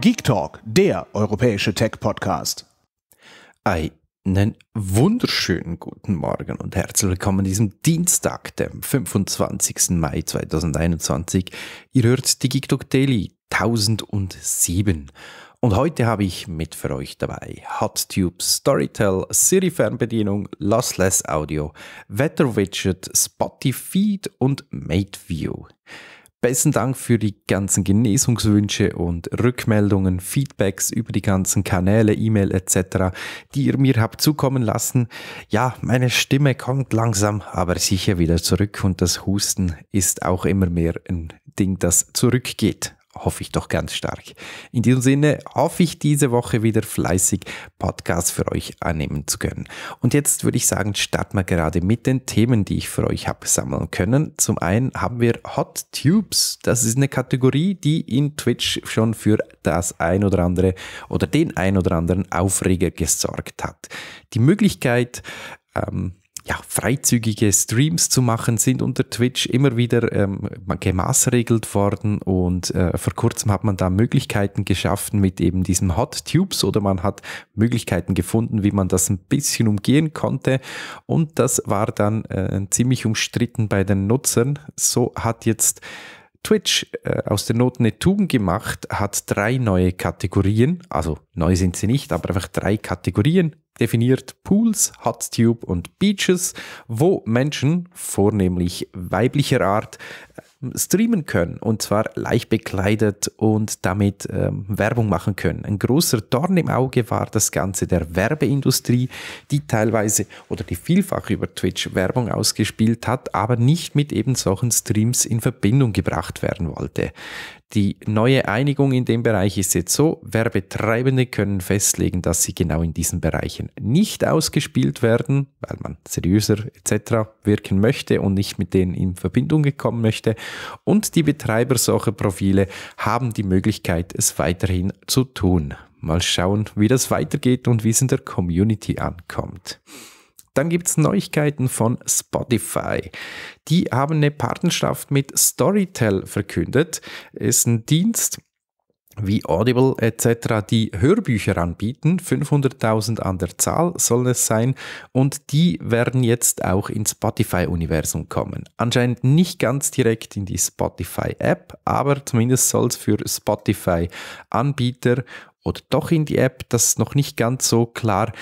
Geek Talk, der europäische Tech-Podcast. Einen wunderschönen guten Morgen und herzlich willkommen an diesem Dienstag, dem 25. Mai 2021. Ihr hört die Geek Talk Daily 1007. Und heute habe ich mit für euch dabei Hot Tube, Storytel, Siri Fernbedienung, Lossless Audio, Wetter-Widget, Spotify und MateView. Besten Dank für die ganzen Genesungswünsche und Rückmeldungen, Feedbacks über die ganzen Kanäle, E-Mail etc., die ihr mir habt zukommen lassen. Ja, meine Stimme kommt langsam, aber sicher wieder zurück und das Husten ist auch immer mehr ein Ding, das zurückgeht. Hoffe ich doch ganz stark. In diesem Sinne hoffe ich, diese Woche wieder fleißig Podcasts für euch annehmen zu können. Und jetzt würde ich sagen, starten wir gerade mit den Themen, die ich für euch habe sammeln können. Zum einen haben wir Hot Tubes. Das ist eine Kategorie, die in Twitch schon für das ein oder andere oder den ein oder anderen Aufreger gesorgt hat. Die Möglichkeit, freizügige Streams zu machen, sind unter Twitch immer wieder gemaßregelt worden und vor kurzem hat man da Möglichkeiten geschaffen mit eben diesen Hot Tubes oder man hat Möglichkeiten gefunden, wie man das ein bisschen umgehen konnte und das war dann ziemlich umstritten bei den Nutzern. So hat jetzt Twitch aus der Not eine Tugend gemacht, hat 3 neue Kategorien, also neu sind sie nicht, aber einfach 3 Kategorien definiert: Pools, Hot Tube und Beaches, wo Menschen, vornehmlich weiblicher Art, streamen können und zwar leicht bekleidet und damit Werbung machen können. Ein großer Dorn im Auge war das Ganze der Werbeindustrie, die teilweise oder die vielfach über Twitch Werbung ausgespielt hat, aber nicht mit eben solchen Streams in Verbindung gebracht werden wollte. Die neue Einigung in dem Bereich ist jetzt so: Werbetreibende können festlegen, dass sie genau in diesen Bereichen nicht ausgespielt werden, weil man seriöser etc. wirken möchte und nicht mit denen in Verbindung kommen möchte. Und die Betreiber solcher Profile haben die Möglichkeit, es weiterhin zu tun. Mal schauen, wie das weitergeht und wie es in der Community ankommt. Dann gibt es Neuigkeiten von Spotify. Die haben eine Partnerschaft mit Storytel verkündet. Ist ein Dienst wie Audible etc., die Hörbücher anbieten. 500.000 an der Zahl sollen es sein und die werden jetzt auch ins Spotify-Universum kommen. Anscheinend nicht ganz direkt in die Spotify-App, aber zumindest soll es für Spotify-Anbieter oder doch in die App, das ist noch nicht ganz so klar.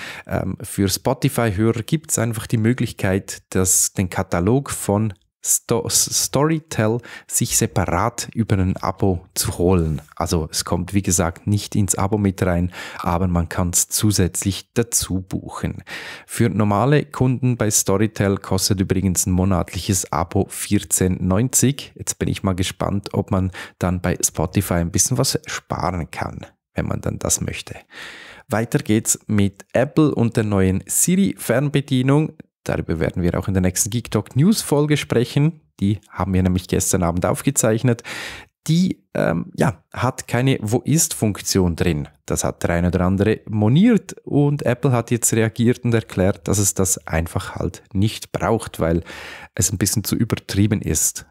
Für Spotify-Hörer gibt es einfach die Möglichkeit, dass den Katalog von Storytel sich separat über ein Abo zu holen. Also es kommt, wie gesagt, nicht ins Abo mit rein, aber man kann es zusätzlich dazu buchen. Für normale Kunden bei Storytel kostet übrigens ein monatliches Abo 14,90. Jetzt bin ich mal gespannt, ob man dann bei Spotify ein bisschen was sparen kann, wenn man dann das möchte. Weiter geht's mit Apple und der neuen Siri-Fernbedienung. Darüber werden wir auch in der nächsten Geek Talk News-Folge sprechen. Die haben wir nämlich gestern Abend aufgezeichnet. Die hat keine Wo-ist-Funktion drin. Das hat der eine oder andere moniert und Apple hat jetzt reagiert und erklärt, dass es das einfach halt nicht braucht, weil es ein bisschen zu übertrieben ist.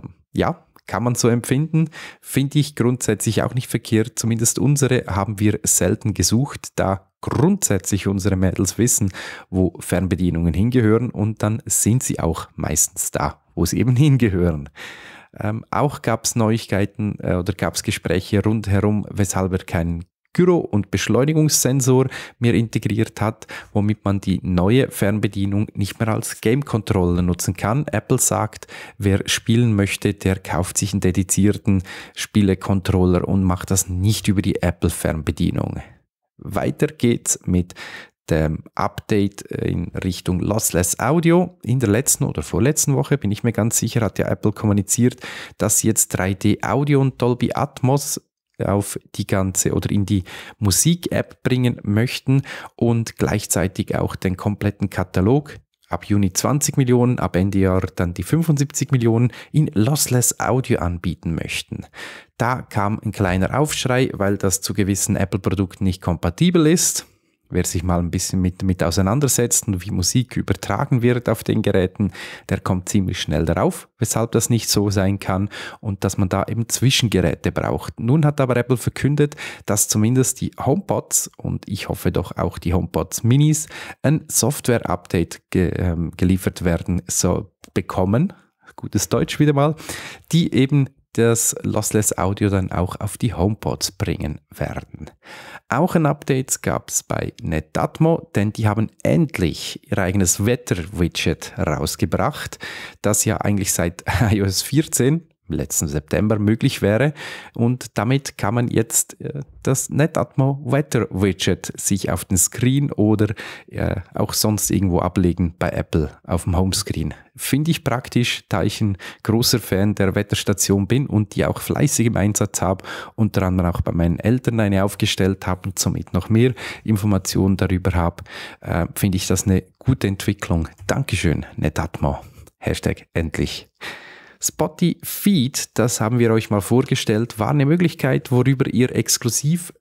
Kann man so empfinden, finde ich grundsätzlich auch nicht verkehrt. Zumindest unsere haben wir selten gesucht, da grundsätzlich unsere Mädels wissen, wo Fernbedienungen hingehören und dann sind sie auch meistens da, wo sie eben hingehören. Auch gab es Neuigkeiten oder gab es Gespräche rundherum, weshalb er keinen Gyro- und Beschleunigungssensor mehr integriert hat, womit man die neue Fernbedienung nicht mehr als Game Controller nutzen kann. Apple sagt, wer spielen möchte, der kauft sich einen dedizierten Spiele-Controller und macht das nicht über die Apple-Fernbedienung. Weiter geht's mit dem Update in Richtung Lossless Audio. In der letzten oder vorletzten Woche, bin ich mir ganz sicher, hat ja Apple kommuniziert, dass jetzt 3D Audio und Dolby Atmos auf die ganze oder in die Musik-App bringen möchten und gleichzeitig auch den kompletten Katalog, ab Juni 20 Millionen, ab Ende Jahr dann die 75 Millionen in Lossless Audio anbieten möchten. Da kam ein kleiner Aufschrei, weil das zu gewissen Apple-Produkten nicht kompatibel ist. Wer sich mal ein bisschen mit auseinandersetzt und wie Musik übertragen wird auf den Geräten, der kommt ziemlich schnell darauf, weshalb das nicht so sein kann und dass man da eben Zwischengeräte braucht. Nun hat aber Apple verkündet, dass zumindest die HomePods und ich hoffe doch auch die HomePods Minis ein Software-Update geliefert werden bekommen, gutes Deutsch wieder mal, die eben das Lossless Audio dann auch auf die HomePods bringen werden. Auch ein Update gab es bei Netatmo, denn die haben endlich ihr eigenes Wetter-Widget rausgebracht, das ja eigentlich seit iOS 14 im letzten September möglich wäre. Und damit kann man jetzt das Netatmo Wetter-Widget sich auf den Screen oder auch sonst irgendwo ablegen bei Apple auf dem Homescreen. Finde ich praktisch, da ich ein großer Fan der Wetterstation bin und die auch fleißig im Einsatz habe, unter anderem auch bei meinen Eltern eine aufgestellt habe und somit noch mehr Informationen darüber habe, finde ich das eine gute Entwicklung. Dankeschön, Netatmo. Hashtag endlich. Spotify, das haben wir euch mal vorgestellt, war eine Möglichkeit, worüber ihr exklusiv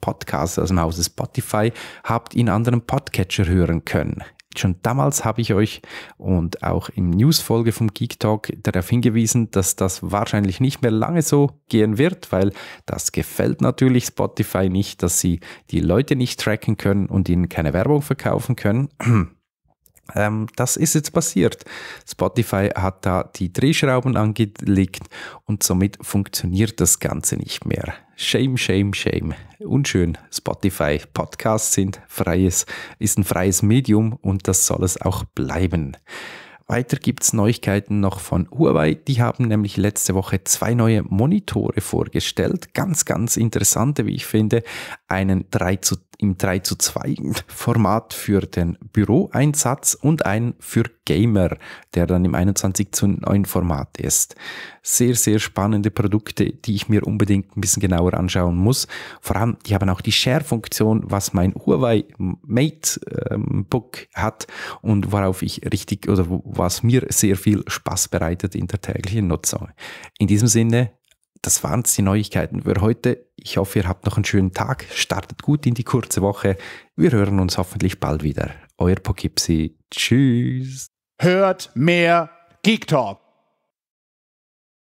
Podcasts aus dem Hause Spotify habt in anderen Podcatcher hören können. Schon damals habe ich euch und auch in News-Folge vom Geek Talk darauf hingewiesen, dass das wahrscheinlich nicht mehr lange so gehen wird, weil das gefällt natürlich Spotify nicht, dass sie die Leute nicht tracken können und ihnen keine Werbung verkaufen können. Das ist jetzt passiert. Spotify hat da die Drehschrauben angelegt und somit funktioniert das Ganze nicht mehr. Shame, shame, shame. Unschön. Spotify. Podcasts ist ein freies Medium und das soll es auch bleiben. Weiter gibt es Neuigkeiten noch von Huawei. Die haben nämlich letzte Woche 2 neue Monitore vorgestellt. Ganz, ganz interessante, wie ich finde. Einen 3:2 Format für den Büroeinsatz und einen für Gamer, der dann im 21:9 Format ist. Sehr, sehr spannende Produkte, die ich mir unbedingt ein bisschen genauer anschauen muss. Vor allem, die haben auch die Share-Funktion, was mein Huawei Mate Book hat und worauf ich richtig oder was mir sehr viel Spaß bereitet in der täglichen Nutzung. In diesem Sinne, das waren es die Neuigkeiten für heute. Ich hoffe, ihr habt noch einen schönen Tag. Startet gut in die kurze Woche. Wir hören uns hoffentlich bald wieder. Euer pokipsie. Tschüss. Hört mehr Geek Talk.